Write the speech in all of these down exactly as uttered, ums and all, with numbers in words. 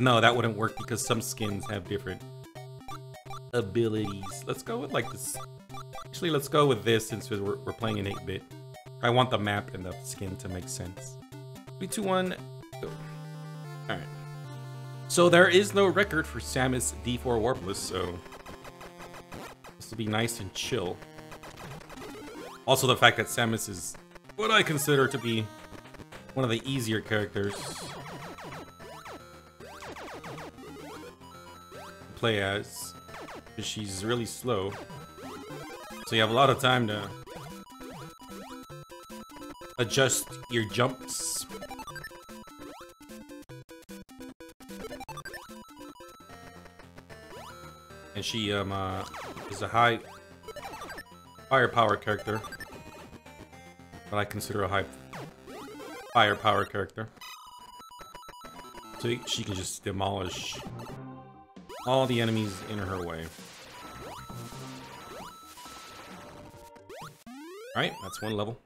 No, that wouldn't work because some skins have different abilities. Let's go with like this. Actually, let's go with this since we're, we're playing an eight bit. I want the map and the skin to make sense. three, two, one, go. Alright. So there is no record for Samus D four Warpless, so this will be nice and chill. Also the fact that Samus is what I consider to be one of the easier characters to play as, because she's really slow. So you have a lot of time to adjust your jumps. And she um, uh, is a high firepower character. What I consider a high firepower character. So she can just demolish all the enemies in her way. Alright, that's one level.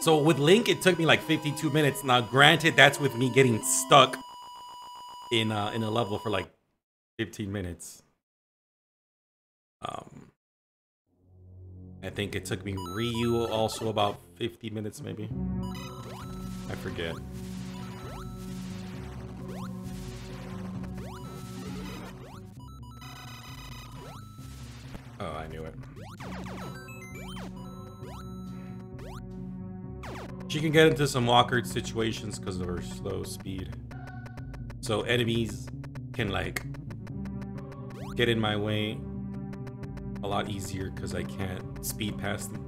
So with Link, it took me like fifty-two minutes. Now, granted, that's with me getting stuck in uh, in a level for like fifteen minutes. Um, I think it took me Ryu also about fifty minutes, maybe. I forget. Oh, I knew it. She can get into some awkward situations because of her slow speed. So enemies can like get in my way a lot easier because I can't speed past them.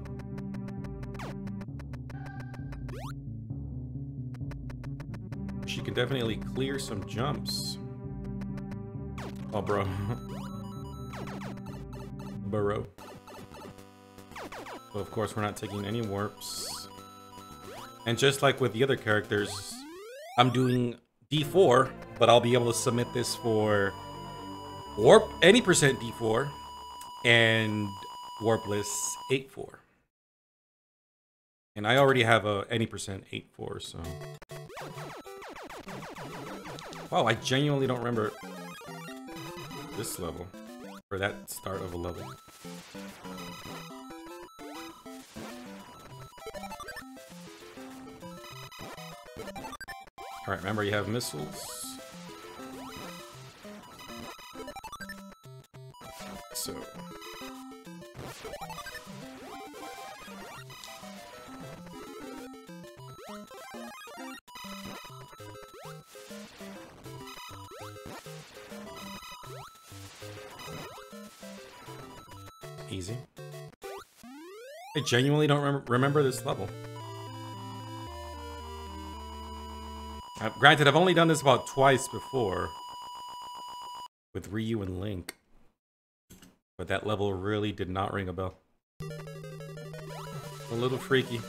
She can definitely clear some jumps. Oh, bro. Burrow. So of course we're not taking any warps. And just like with the other characters, I'm doing D four, but I'll be able to submit this for warp any percent D four and warpless eight four. And I already have a any percent eight four, so. Wow, I genuinely don't remember this level or that start of a level. Alright, remember you have missiles. So. Easy. I genuinely don't rem- remember this level. Uh, granted, I've only done this about twice before with Ryu and Link, but that level really did not ring a bell. A little freaky.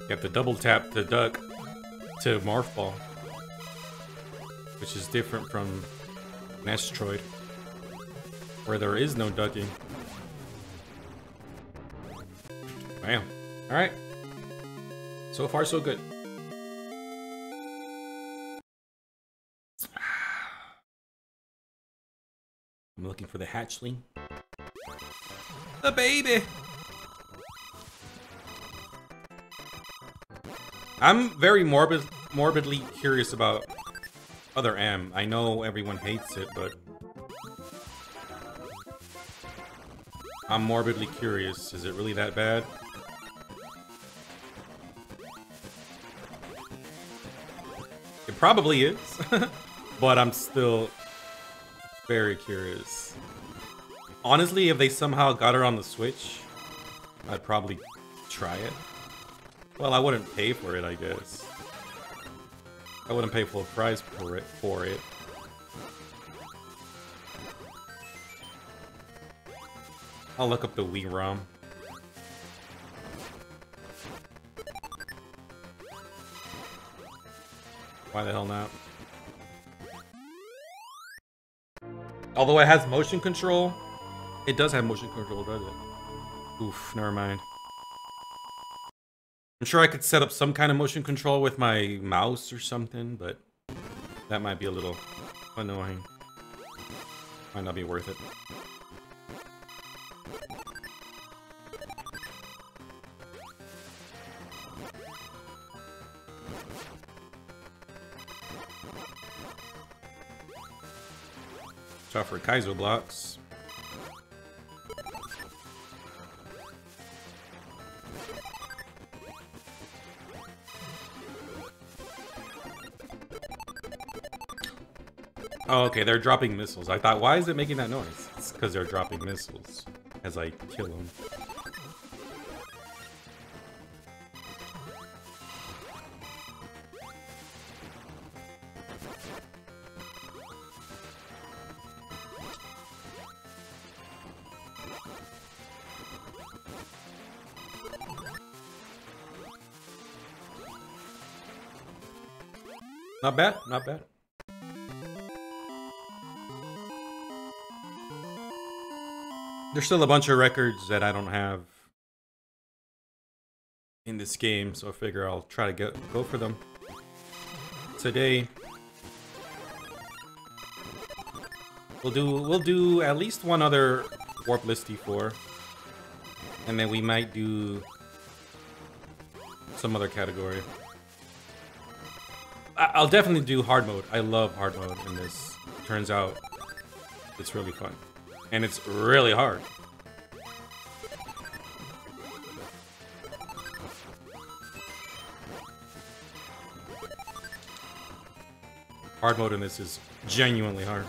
You have to double tap the duck to Morphball, which is different from Metroid, where there is no ducking. Bam. Alright. So far, so good. I'm looking for the hatchling. The baby! I'm very morbid, morbidly curious about Other M. I know everyone hates it, but I'm morbidly curious. Is it really that bad? It probably is, but I'm still very curious. Honestly, if they somehow got her on the Switch, I'd probably try it. Well, I wouldn't pay for it, I guess. I wouldn't pay full price for it, for it. I'll look up the Wii ROM. Why the hell not? Although it has motion control. It does have motion control, doesn't it? Oof, never mind. I'm sure I could set up some kind of motion control with my mouse or something, but that might be a little annoying. Might not be worth it. Watch out for Kaizo blocks. Oh, okay, they're dropping missiles. I thought, why is it making that noise? It's because they're dropping missiles as I kill them. Not bad, not bad. There's still a bunch of records that I don't have in this game, so I figure I'll try to go, go for them today. We'll do we'll do at least one other Warpless D four, and then we might do some other category. I, I'll definitely do hard mode. I love hard mode in this. Turns out it's really fun. And it's really hard. Hard mode in this is genuinely hard.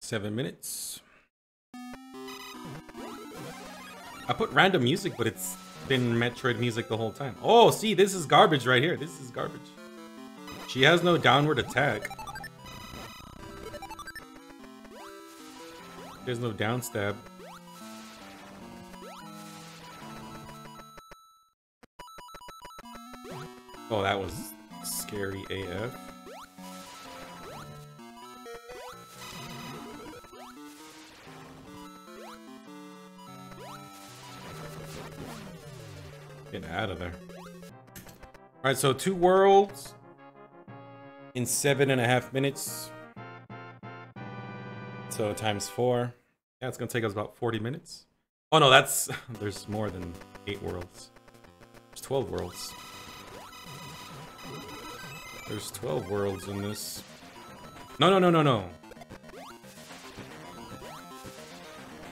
Seven minutes. I put random music, but it's been Metroid music the whole time. Oh, see, this is garbage right here. This is garbage. She has no downward attack. There's no down stab. Oh, that was scary A F. Out of there. All right, so two worlds in seven and a half minutes. So times four. Yeah, it's gonna take us about forty minutes. Oh no, that's there's more than eight worlds. There's twelve worlds. There's twelve worlds in this. No, no, no, no, no.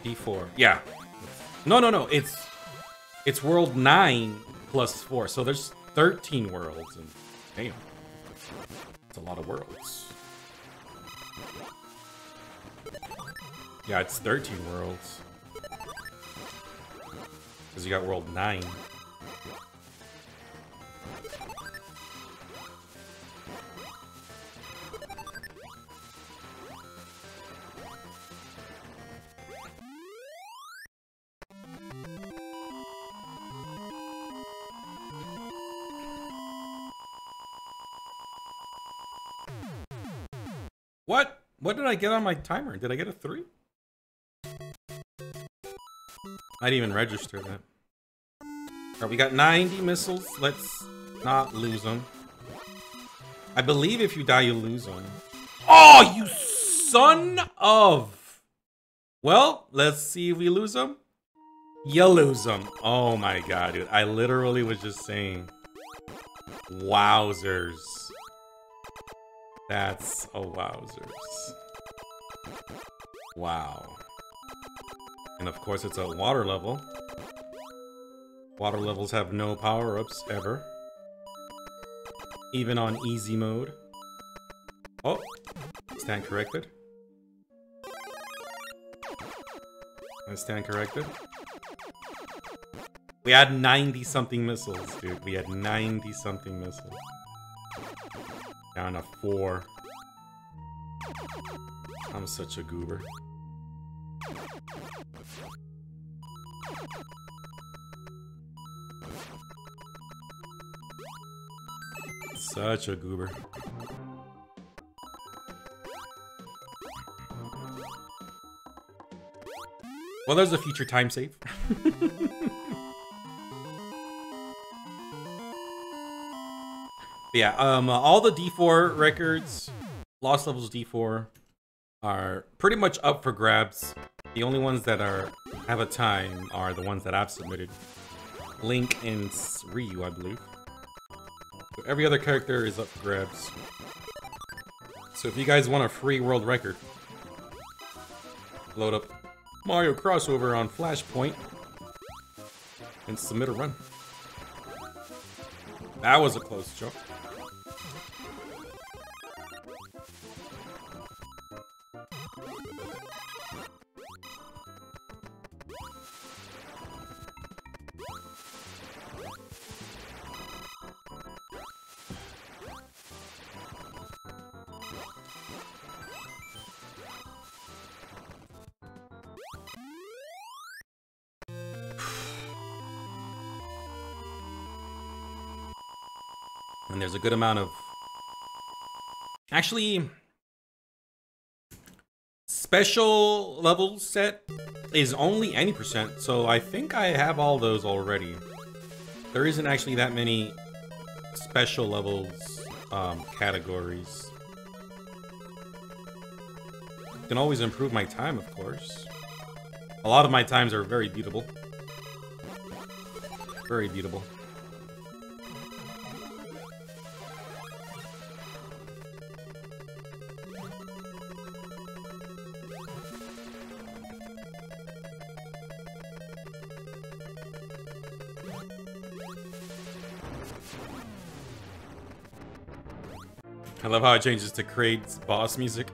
D four. Yeah. No, no, no. It's It's world nine plus four, so there's thirteen worlds, and damn, it's a lot of worlds. Yeah, it's thirteen worlds, because you got world nine. What did I get on my timer? Did I get a three? I didn't even register that. Alright, we got ninety missiles. Let's not lose them. I believe if you die, you lose them. Oh, you son of! Well, let's see if we lose them. You lose them. Oh my god, dude. I literally was just saying. Wowzers. That's a wowzers. Wow. And of course it's a water level. Water levels have no power-ups ever. Even on easy mode. Oh, stand corrected. I stand corrected. We had ninety something missiles, dude. We had ninety something missiles. Down to four. I'm such a goober. Such a goober. Well, there's a future time save. Yeah, um, uh, all the D four records, Lost Levels D four, are pretty much up for grabs. The only ones that are have a time are the ones that I've submitted. Link and Ryu, I believe. So every other character is up for grabs. So if you guys want a free world record, load up Mario Crossover on Flashpoint and submit a run. That was a close jump. And there's a good amount of actually special level set is only any percent, so I think I have all those already. There isn't actually that many special levels um, categories. Can always improve my time, of course. A lot of my times are very beatable. Very beatable. I love how it changes to Kraid's boss music.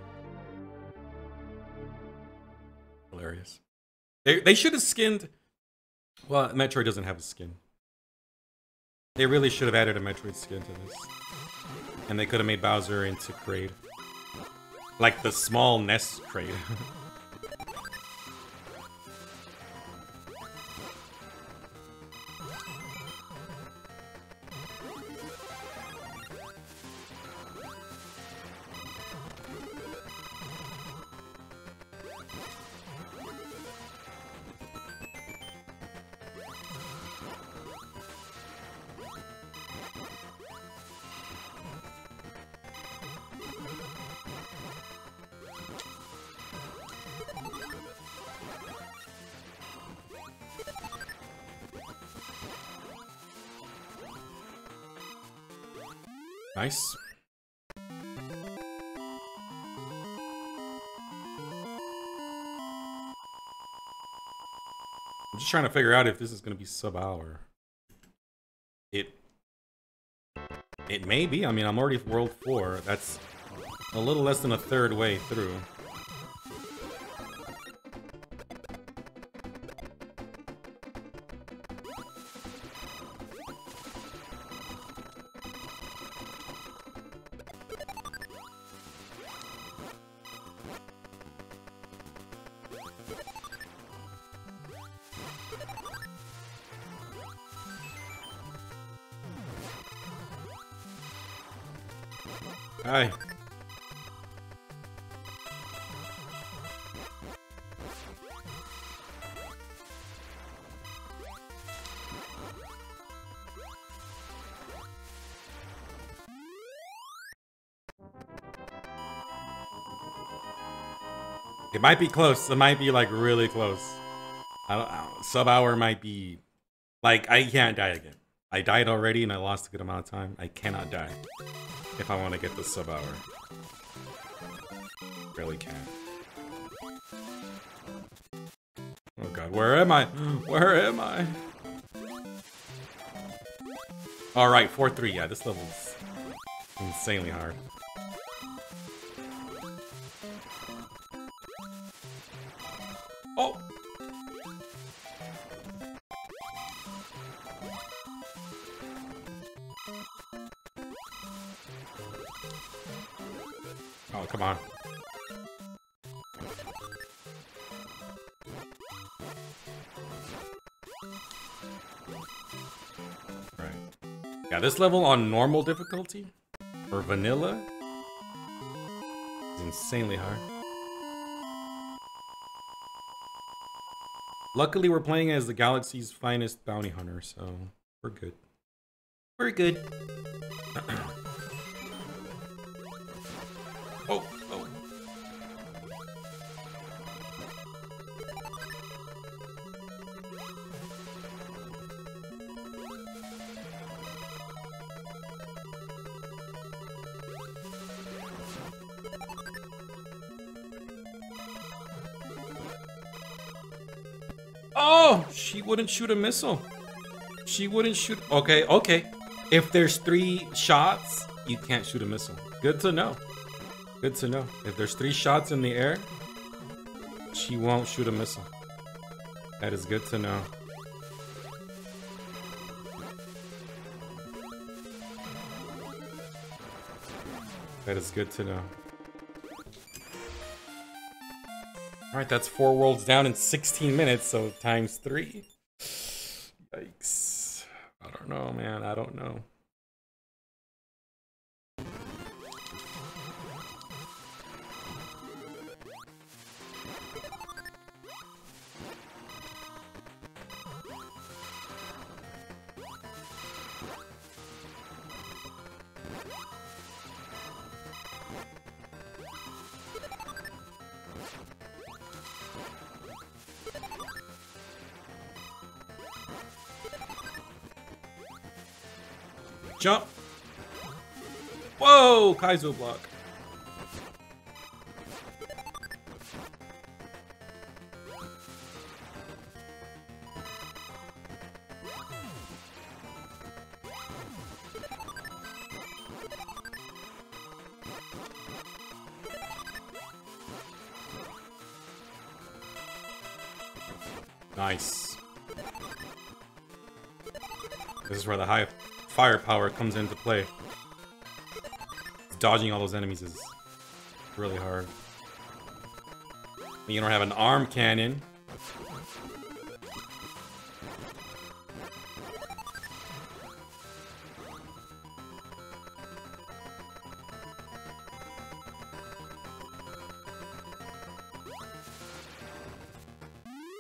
Hilarious. They, they should have skinned... Well, Metroid doesn't have a skin. They really should have added a Metroid skin to this. And they could have made Bowser into Kraid. Like the small nest Kraid. Nice. I'm just trying to figure out if this is going to be sub-hour. It... It may be. I mean, I'm already world four. That's a little less than a third way through. Hi. It might be close. It might be like really close. I don't, I don't, sub hour might be like I can't die again. I died already and I lost a good amount of time. I cannot die. If I want to get the sub hour, really can't. Oh god, where am I? Where am I? Alright, four three, yeah, this level's insanely hard. Oh! Oh, come on. Right. Yeah, this level on normal difficulty, or vanilla, is insanely hard. Luckily, we're playing as the galaxy's finest bounty hunter, so we're good. We're good. Oh, oh. Oh, she wouldn't shoot a missile. She wouldn't shoot. Okay, okay. If there's three shots, you can't shoot a missile. Good to know. Good to know. If there's three shots in the air, she won't shoot a missile. That is good to know. That is good to know. Alright, that's four worlds down in sixteen minutes, so times three. Yikes. I don't know, man. I don't know. Jump! Whoa! Kaizo block. Nice. This is where the high firepower comes into play. Dodging all those enemies is really hard. You don't have an arm cannon.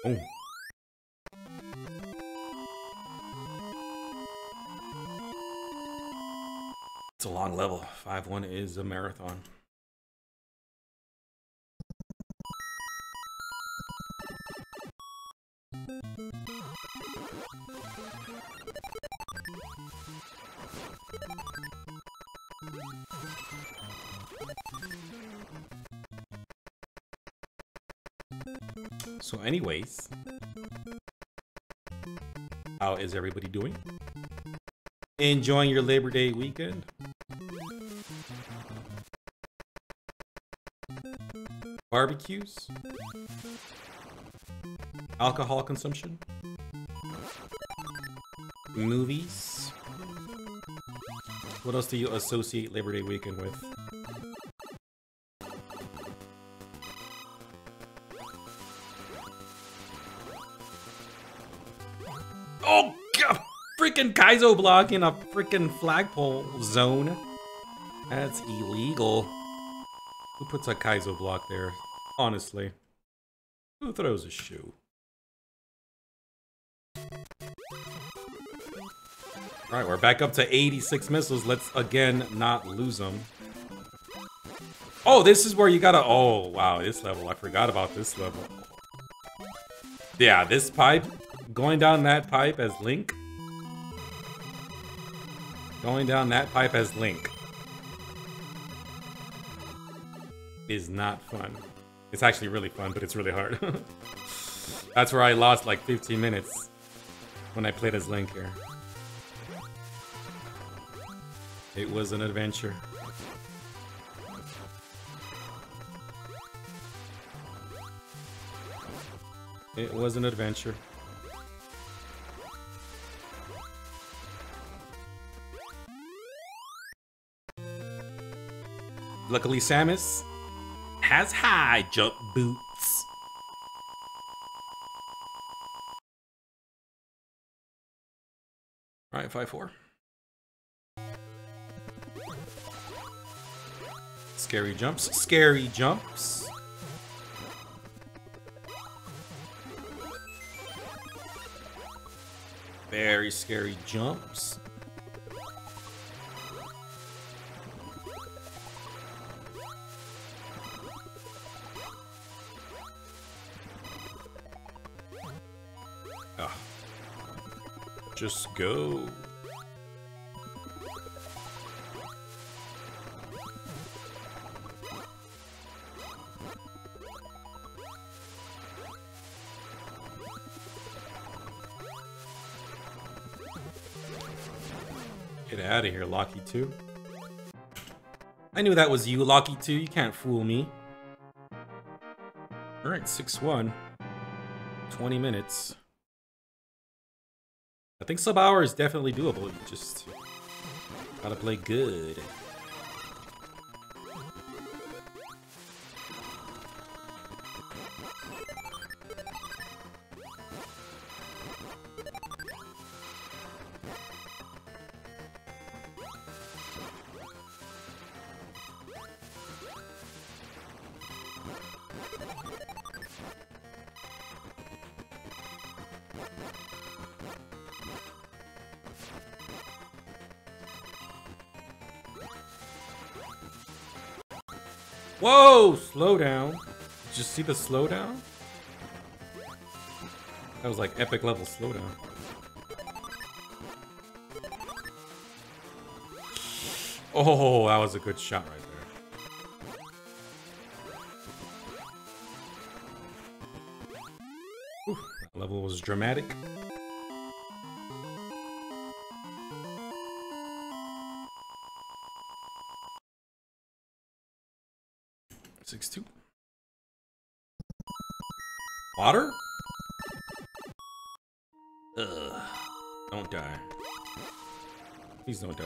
Oh. It's a long level. five one is a marathon. So anyways, how is everybody doing? Enjoying your Labor Day weekend? Barbecues? Alcohol consumption? Movies? What else do you associate Labor Day weekend with? Oh god! Freaking Kaizo block in a freaking flagpole zone. That's illegal. Who puts a Kaizo block there? Honestly. Who throws a shoe? Alright, we're back up to eighty-six missiles. Let's again not lose them. Oh, this is where you gotta... Oh, wow, this level. I forgot about this level. Yeah, this pipe. Going down that pipe as Link. Going down that pipe as Link. Is not fun. It's actually really fun, but it's really hard. That's where I lost like fifteen minutes when I played as Link here. It was an adventure. It was an adventure. Luckily, Samus has high jump boots. All right, five four. Scary jumps, scary jumps. Very scary jumps. Ah. Just go. Out of here, Locky Two. I knew that was you, Locky Two. You can't fool me. All right, six one. twenty minutes. I think sub hour is definitely doable. You just gotta play good. Whoa! Slowdown. Did you see the slowdown? That was like epic level slowdown. Oh, that was a good shot right there. Whew, that level was dramatic. six two. Water? Ugh. Don't die. Please don't die.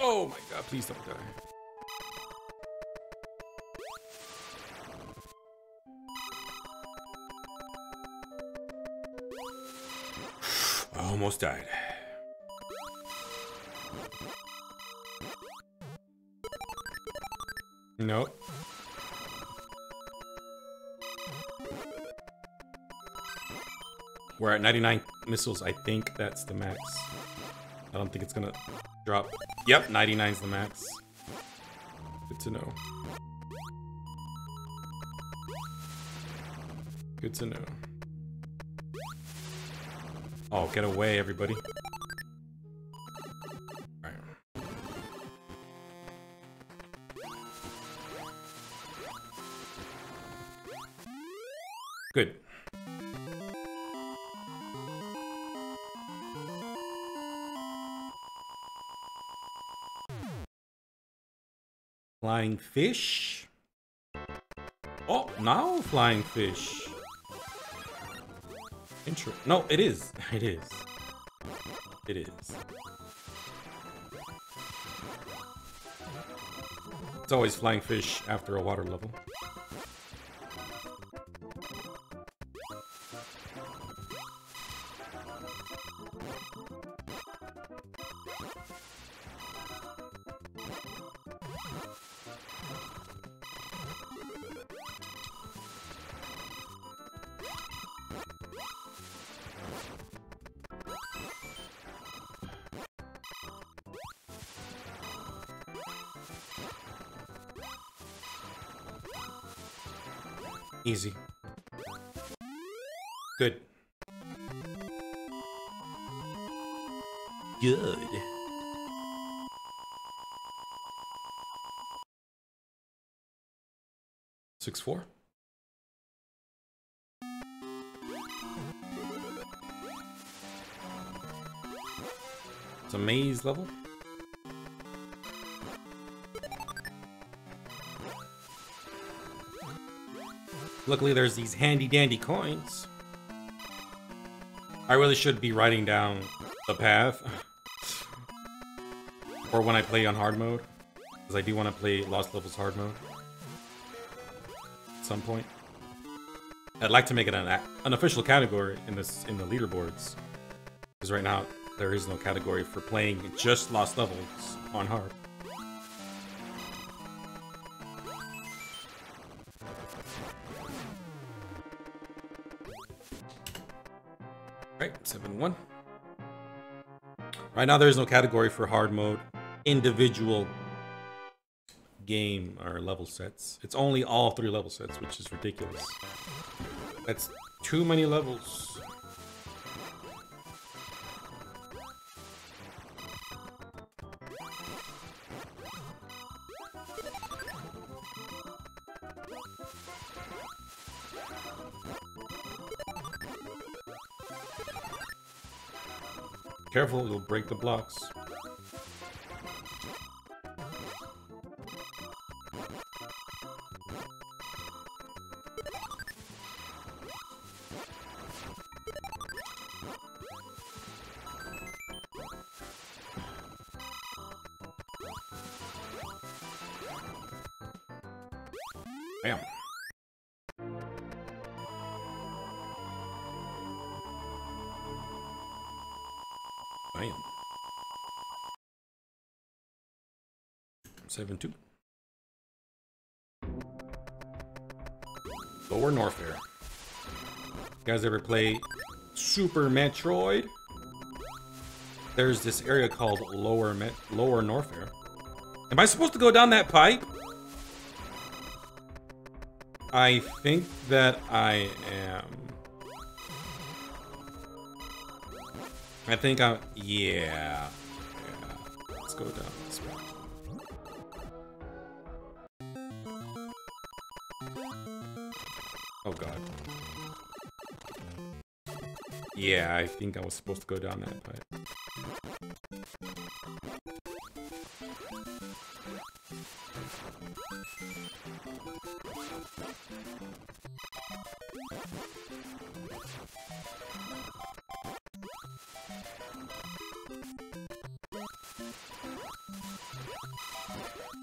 Oh my god, please don't die. I almost died. No. We're at ninety-nine missiles. I think that's the max. I don't think it's gonna drop. Yep, ninety-nine is the max. Good to know. Good to know. Oh, get away, everybody. Good. Flying fish. Oh, now flying fish. Intro. No, it is. It is. It is. It's always flying fish after a water level. Easy. Good. Good. six four. It's a maze level. Luckily, there's these handy-dandy coins. I really should be writing down the path. Or when I play on hard mode. Because I do want to play Lost Levels hard mode. At some point. I'd like to make it an, an official category in this in the leaderboards. Because right now, there is no category for playing just Lost Levels on hard. Alright, seven one. Right now, there is no category for hard mode individual game or level sets. It's only all three level sets, which is ridiculous. That's too many levels. Careful, you'll break the blocks. Bam. seven two. Lower Norfair. You guys ever play Super Metroid? There's this area called Lower Met Lower Norfair. Am I supposed to go down that pipe? I think that I am. I think I'm. Yeah. Yeah. Let's go down this way. Oh god. Yeah, I think I was supposed to go down that pipe.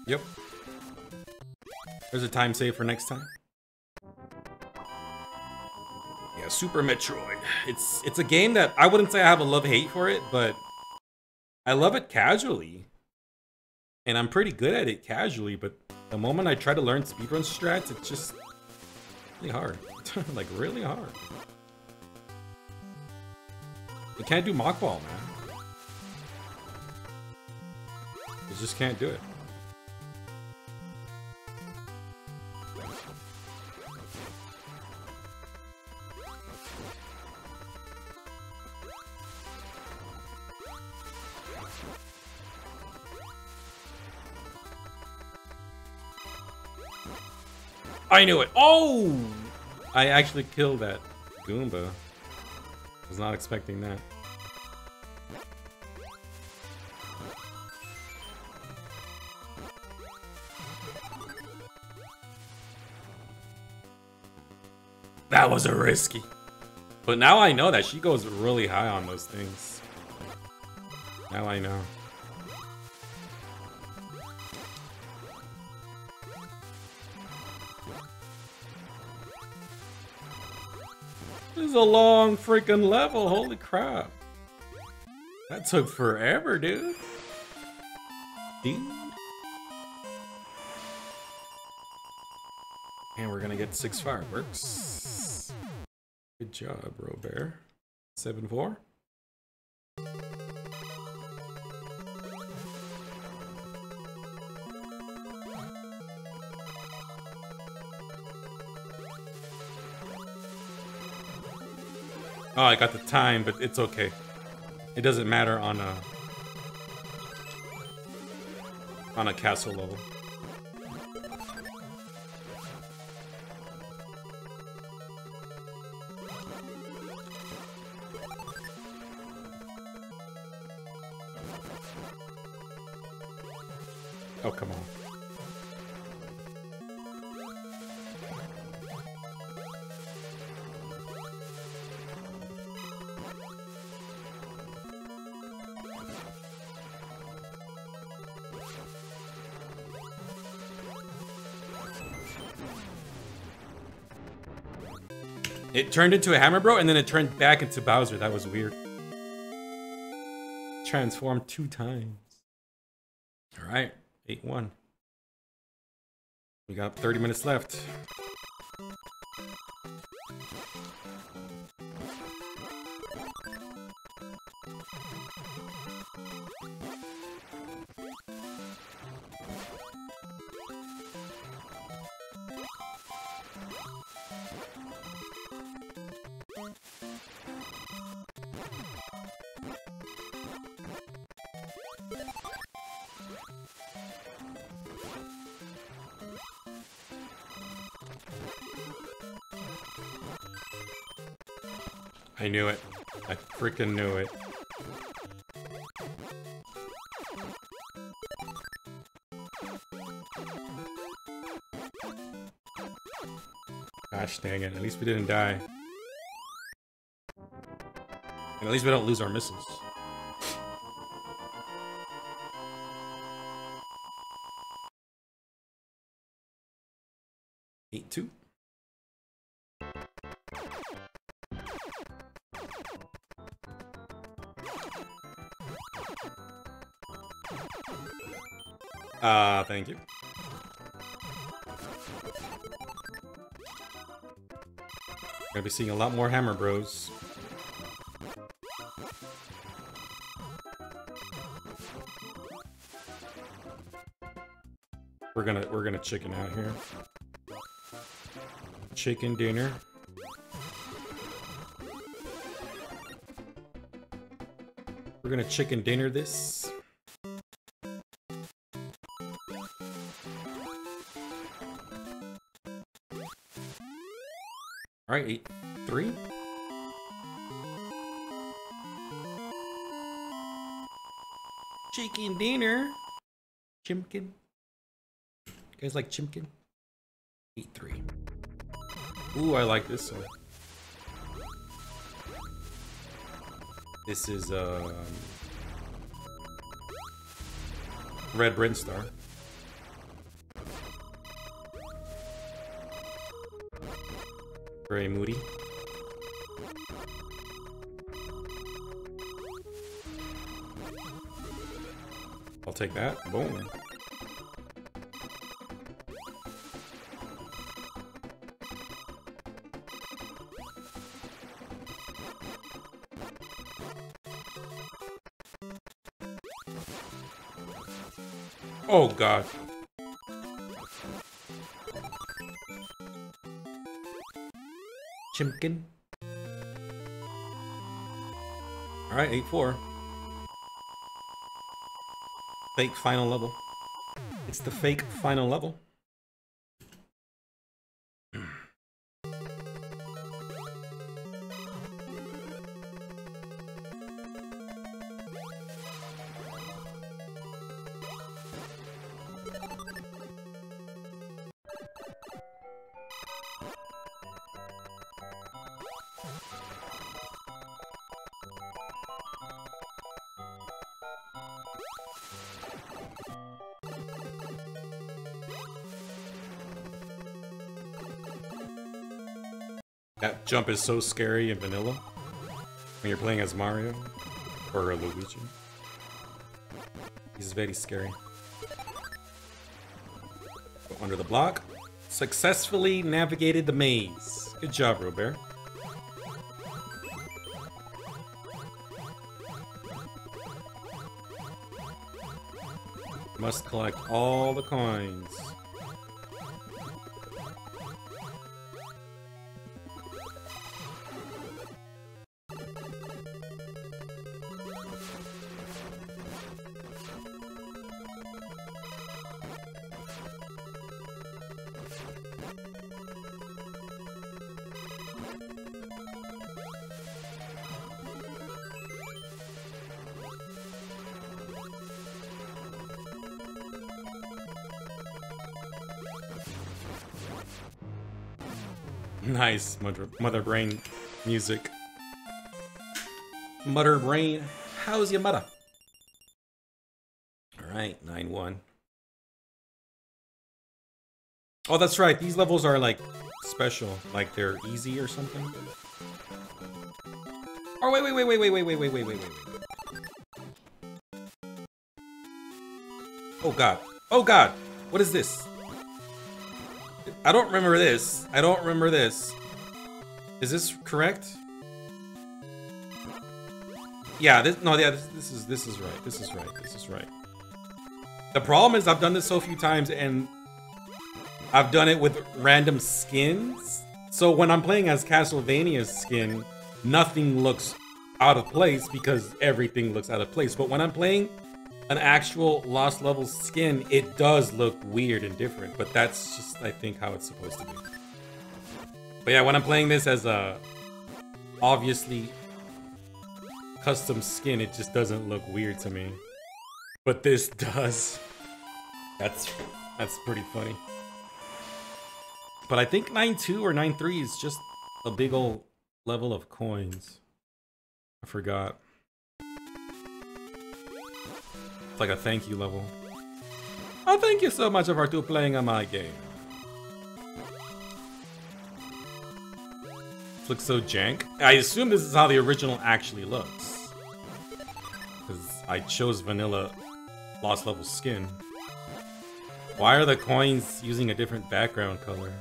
Yep. There's a time save for next time. Super Metroid. It's it's a game that I wouldn't say I have a love-hate for it, but I love it casually. And I'm pretty good at it casually, but the moment I try to learn speedrun strats, it's just really hard. Like, really hard. You can't do Mockball, man. You just can't do it. I knew it. Oh! I actually killed that Goomba. I was not expecting that. That was a risky. But now I know that she goes really high on those things. Now I know. A long freaking level, holy crap. That took forever, dude. Dude. And we're gonna get six fireworks. Good job, Robert. seven four. Oh, I got the time, but it's okay. It doesn't matter on a on a castle level. Oh, come on. It turned into a Hammer Bro, and then it turned back into Bowser. That was weird. Transformed two times. All right, eight one. We got thirty minutes left. I knew it. I freaking knew it. Gosh dang it, at least we didn't die. And at least we don't lose our missiles. eight two. Ah, uh, thank you. Gonna be seeing a lot more Hammer Bros. We're gonna we're gonna chicken out here. Chicken dinner. We're gonna chicken dinner this. Alright, eight, three. Chicken dinner. Chimkin. You guys like chimkin? Eight, three. Ooh, I like this one. This is, um... Red Brinstar. Very moody. I'll take that. Boom. Oh god. Chimkin. Alright, eight four. Fake final level. It's the fake final level. That jump is so scary in vanilla when you're playing as Mario or Luigi. He's very scary. Go under the block. Successfully navigated the maze. Good job, Robert. Must collect all the coins. Nice Mother, Mother Brain music. Mother Brain, how's your mother? Alright, nine one. Oh, that's right. These levels are like special, like they're easy or something. Oh wait, wait, wait, wait, wait, wait, wait, wait, wait, wait, wait. Oh god. Oh god. What is this? I don't remember this. I don't remember this. Is this correct? Yeah, this no, yeah, this, this is this is right. This is right. This is right. The problem is I've done this so few times and I've done it with random skins. So when I'm playing as Castlevania's skin, nothing looks out of place because everything looks out of place. But when I'm playing an actual Lost Levels skin, it does look weird and different. But that's just, I think, how it's supposed to be. But yeah, when I'm playing this as a obviously custom skin, it just doesn't look weird to me. But this does. That's that's pretty funny. But I think nine two or nine three is just a big old level of coins. I forgot. It's like a thank you level. Oh, thank you so much for playing on my game. This looks so jank. I assume this is how the original actually looks. Because I chose vanilla Lost Level skin. Why are the coins using a different background color?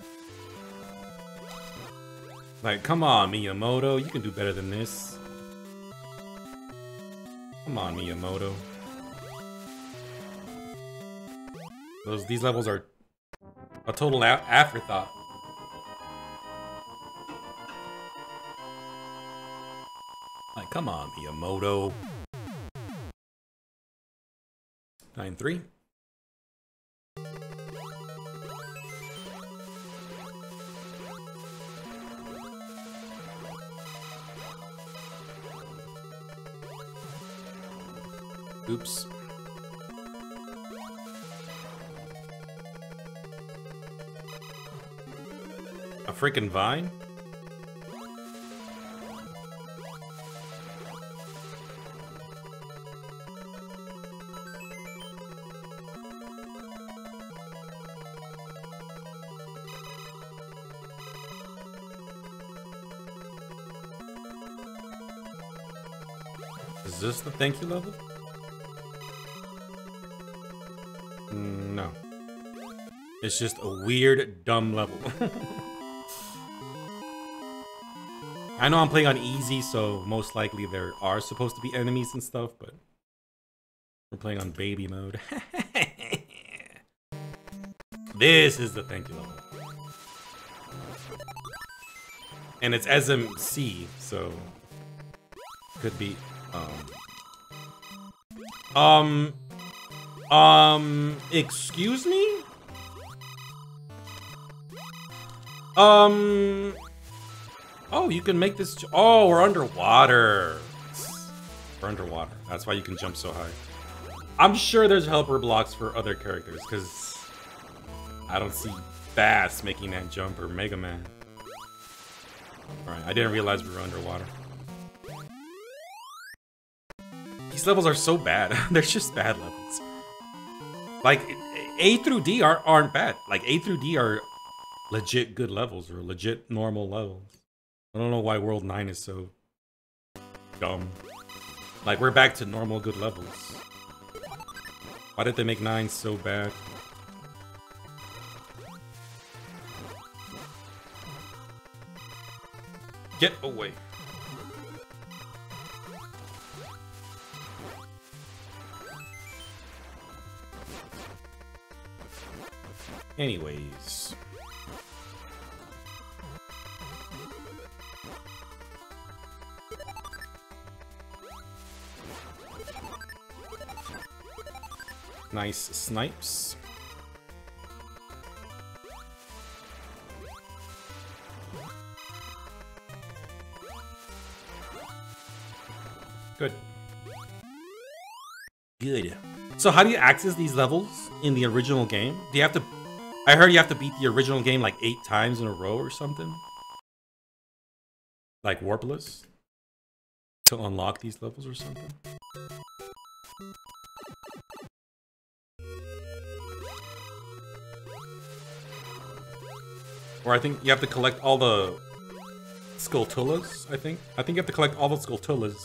Like, come on, Miyamoto, you can do better than this. Come on, Miyamoto. Those these levels are a total afterthought. Like, come on, Miyamoto. nine three. Oops. A freaking vine? Is this the thank you level? No. It's just a weird, dumb level. I know I'm playing on easy, so most likely there are supposed to be enemies and stuff, but we're playing on baby mode. This is the thank you level. And it's S M C, so could be um um Um, excuse me? Um... Oh, you can make this... Oh, we're underwater. We're underwater. That's why you can jump so high. I'm sure there's helper blocks for other characters, because I don't see Bass making that jump or Mega Man. Alright, I didn't realize we were underwater. These levels are so bad. They're just bad levels. Like, A through D are, aren't bad. Like, A through D are legit good levels or legit normal levels. I don't know why World nine is so dumb. Like, we're back to normal good levels. Why did they make nine so bad? Get away. Anyways. Nice snipes. Good. Good. So how do you access these levels in the original game? Do you have to... I heard you have to beat the original game like eight times in a row or something. Like Warpless. To unlock these levels or something. Or I think you have to collect all the Skulltulas, I think. I think you have to collect all the Skulltulas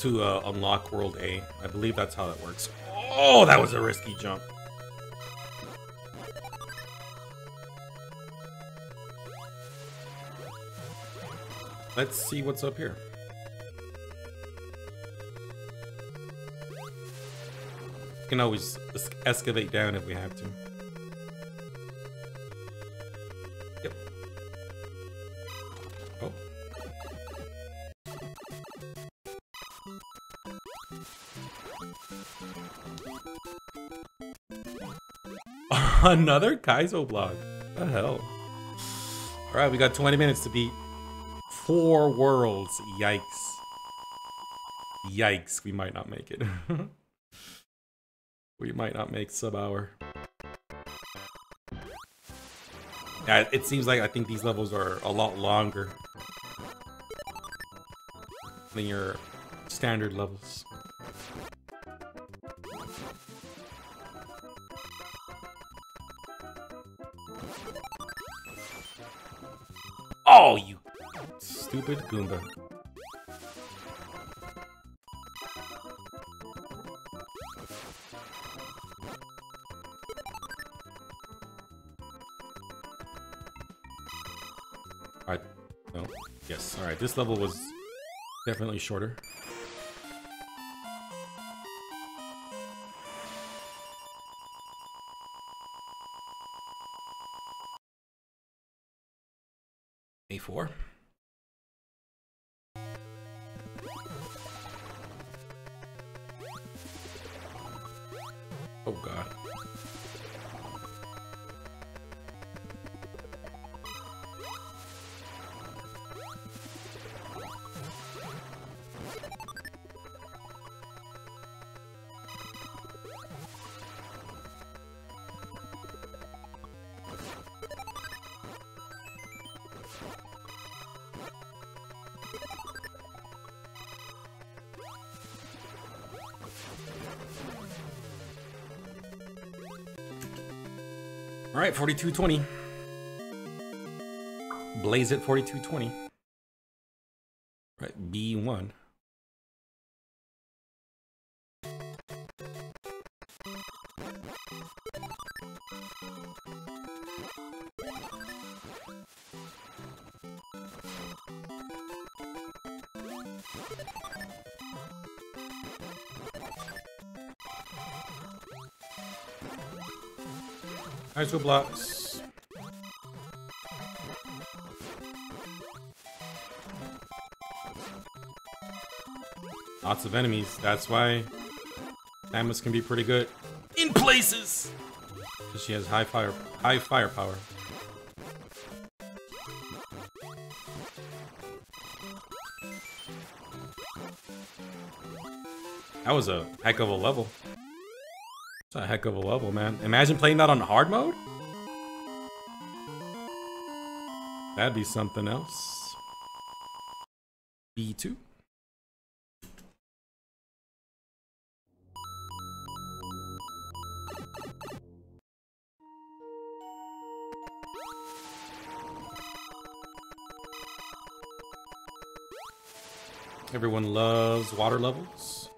to uh, unlock World A. I believe that's how that works. Oh, that was a risky jump. Let's see what's up here. We can always excavate down if we have to. Yep. Oh. Another Kaizo block. What the hell? Alright, we got twenty minutes to beat. Four worlds, yikes. Yikes, we might not make it. We might not make sub hour. Yeah, it seems like I think these levels are a lot longer than your standard levels. Oh, you stupid Goomba. Alright, no, yes, alright, this level was definitely shorter. D four. Oh god. All right, forty-two twenty. Blaze it, forty-two twenty. All right, B one. Iso blocks. Lots of enemies. That's why Samus can be pretty good in places. Because she has high fire, high firepower. That was a heck of a level. That's a heck of a level, man. Imagine playing that on hard mode? That'd be something else. B two. Everyone loves water levels.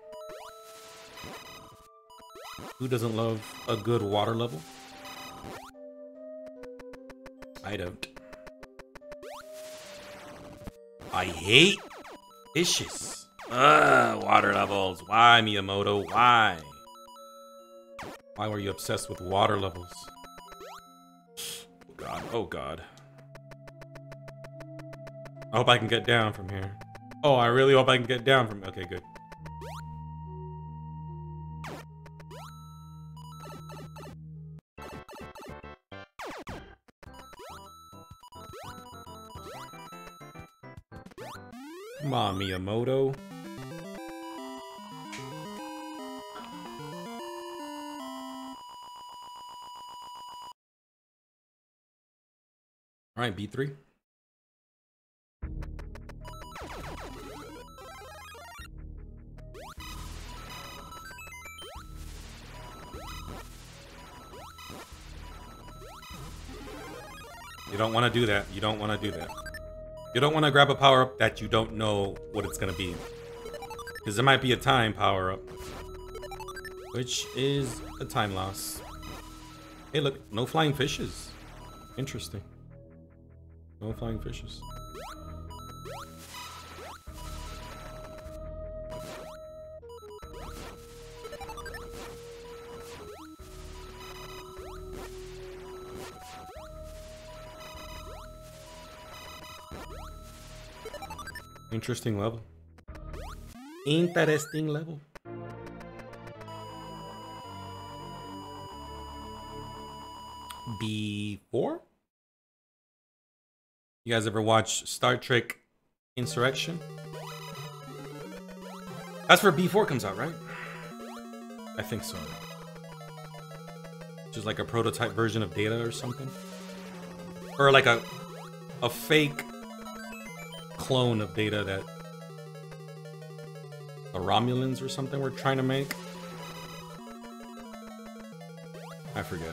Who doesn't love a good water level? I don't. I hate fishes. Ugh, water levels. Why, Miyamoto? Why? Why were you obsessed with water levels? Oh god, oh god. I hope I can get down from here. Oh, I really hope I can get down from... Okay, good. Come on, Miyamoto. Alright, B three. You don't want to do that. You don't want to do that. You don't want to grab a power-up that you don't know what it's going to be. Because there might be a time power-up. Which is a time loss. Hey, look. No flying fishes. Interesting. No flying fishes. Interesting level. Interesting level. D four? You guys ever watch Star Trek: Insurrection? That's where B four comes out, right? I think so. Just like a prototype version of Data or something? Or like a a fake clone of Data that the Romulans or something were trying to make. I forget.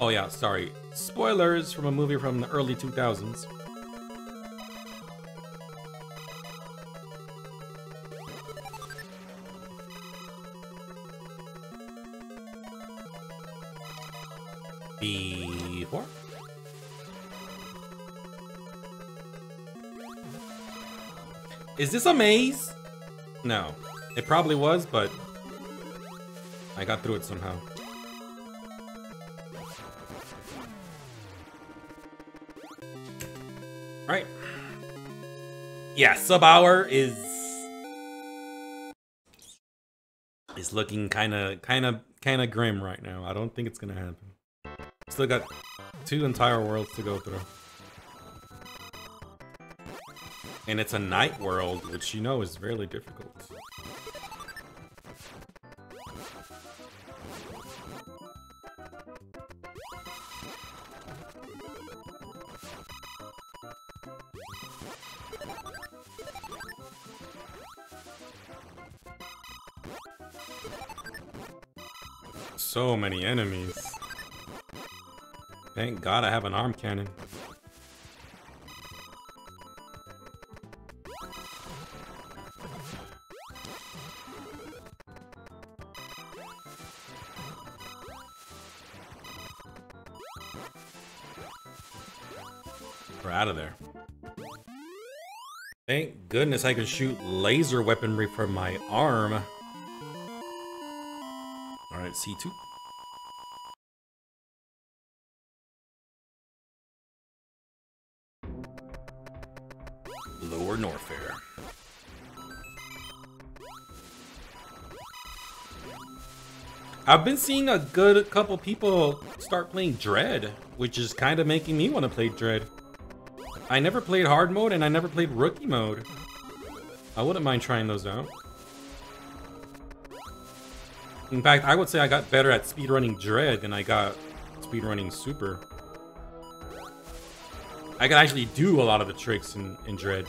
Oh yeah, sorry. Spoilers from a movie from the early two thousands. D four? Is this a maze? No. It probably was, but I got through it somehow. Alright. Yeah, sub hour is is looking kinda kinda kinda grim right now. I don't think it's gonna happen. Still got two entire worlds to go through. And it's a night world, which you know is really difficult. So many enemies. Thank God I have an arm cannon. Out of there. Thank goodness I can shoot laser weaponry from my arm. Alright, C two. Lower Norfair. I've been seeing a good couple people start playing Dread, which is kind of making me want to play Dread. I never played hard mode and I never played rookie mode. I wouldn't mind trying those out. In fact, I would say I got better at speedrunning Dread than I got speedrunning Super. I could actually do a lot of the tricks in, in Dread.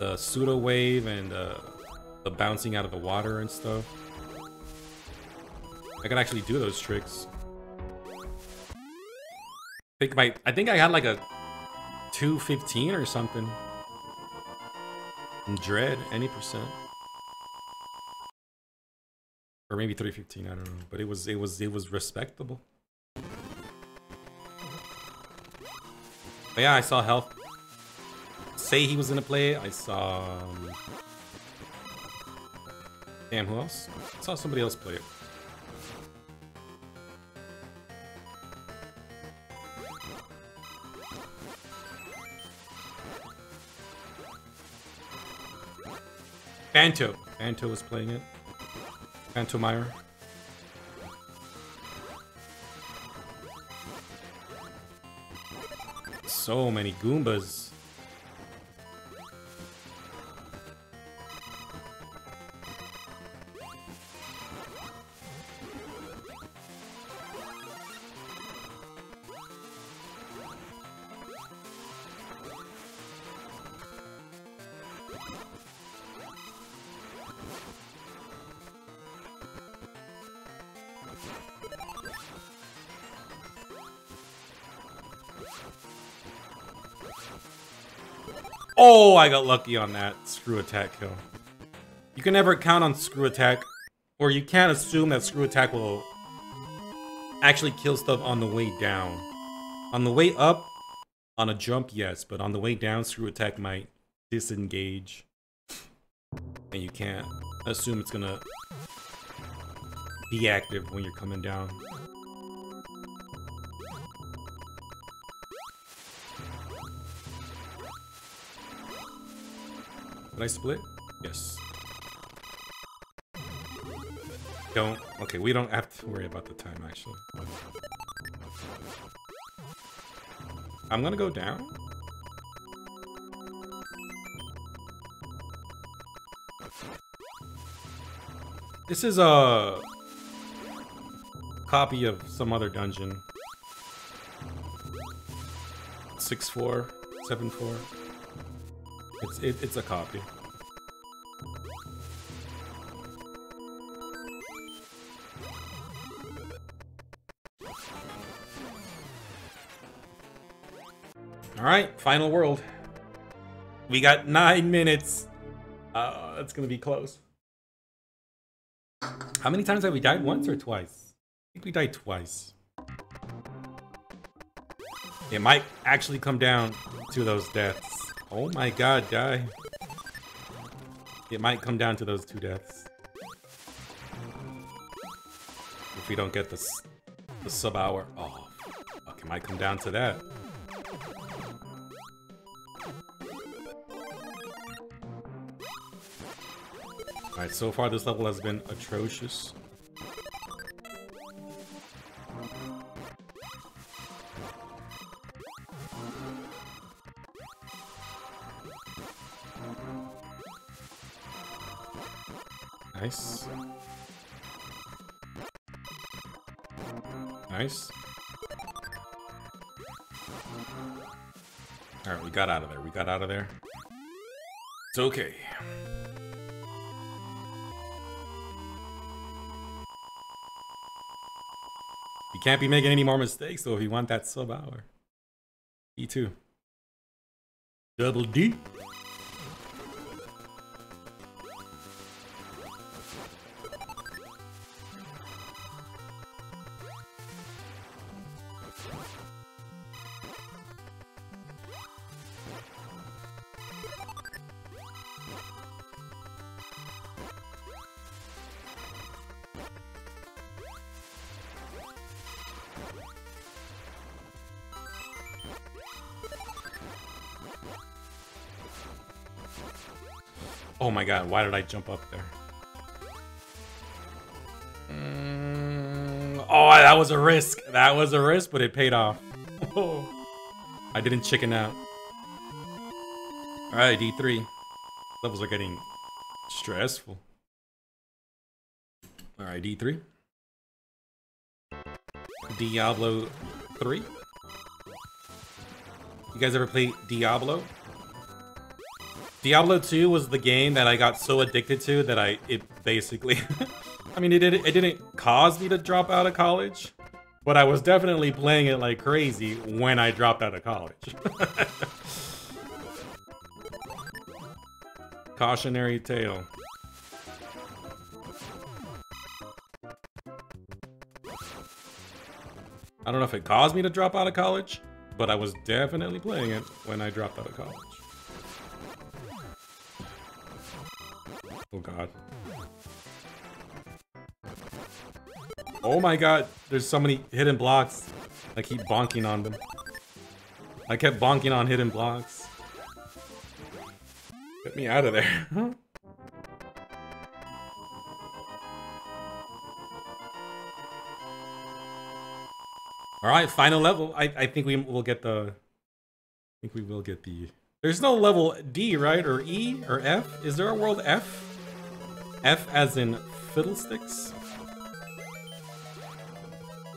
The pseudo wave and uh, the bouncing out of the water and stuff. I could actually do those tricks. I think, my, I, think I had like a two fifteen or something. Dread, any percent. Or maybe three fifteen, I don't know. But it was it was it was respectable. But yeah, I saw health. Say he was in a play. I saw um... Damn, who else? I saw somebody else play it. Panto. Panto was playing it. Panto Meyer. So many Goombas. Oh, I got lucky on that screw attack kill. You can never count on screw attack, or you can't assume that screw attack will actually kill stuff on the way down. On the way up, on a jump, yes, but on the way down, screw attack might disengage. And you can't assume it's gonna be active when you're coming down. Did I split? Yes. Don't. Okay, we don't have to worry about the time, actually. I'm gonna go down. This is a copy of some other dungeon. six four, seven four. It's it, it's a copy. Alright, final world. We got nine minutes. Uh, that's gonna be close. How many times have we died? Once or twice? I think we died twice. It might actually come down to those deaths. Oh my god, die. It might come down to those two deaths. If we don't get the, the sub hour. Oh, fuck, it might come down to that. Alright, so far this level has been atrocious. Nice. Nice. Alright, we got out of there. We got out of there. It's okay. You can't be making any more mistakes though if you want that sub hour. E two. Double D. Oh my god, why did I jump up there? Mm, oh, that was a risk. That was a risk, but it paid off. Oh, I didn't chicken out. Alright, D three. Levels are getting stressful. Alright, D three. Diablo three. You guys ever play Diablo? Diablo two was the game that I got so addicted to that I it basically I mean it didn't it didn't cause me to drop out of college, but I was definitely playing it like crazy when I dropped out of college. Cautionary tale. I don't know if it caused me to drop out of college, but I was definitely playing it when I dropped out of college. Oh god. Oh my god, there's so many hidden blocks. I keep bonking on them. I kept bonking on hidden blocks. Get me out of there. Alright, final level. I, I think we will get the... I think we will get the... There's no level D, right? Or E? Or F? Is there a world F? F as in fiddlesticks?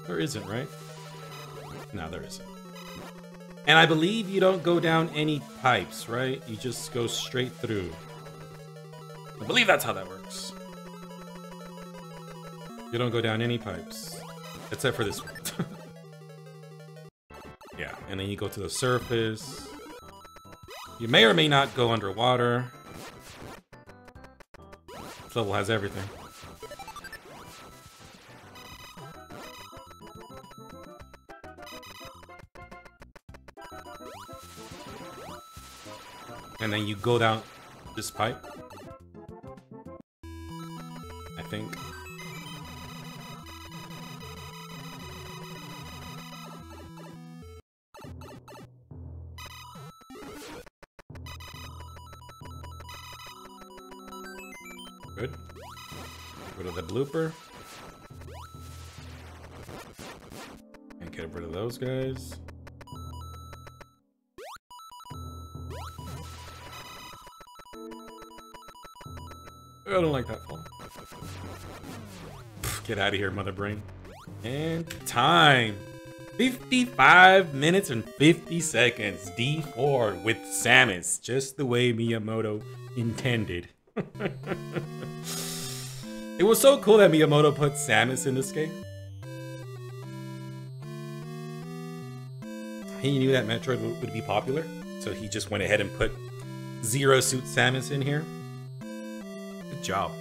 There isn't, right? No, there isn't. And I believe you don't go down any pipes, right? You just go straight through. I believe that's how that works. You don't go down any pipes. Except for this one. Yeah, and then you go to the surface. You may or may not go underwater. This level has everything. And then you go down this pipe, I think. Good. Go to the blooper. And get rid of those guys. I don't like that fall. Get out of here, Mother Brain. And time. fifty-five minutes and fifty seconds. D four with Samus. Just the way Miyamoto intended. It was so cool that Miyamoto put Samus in this game. He knew that Metroid would be popular, so he just went ahead and put Zero Suit Samus in here. Job.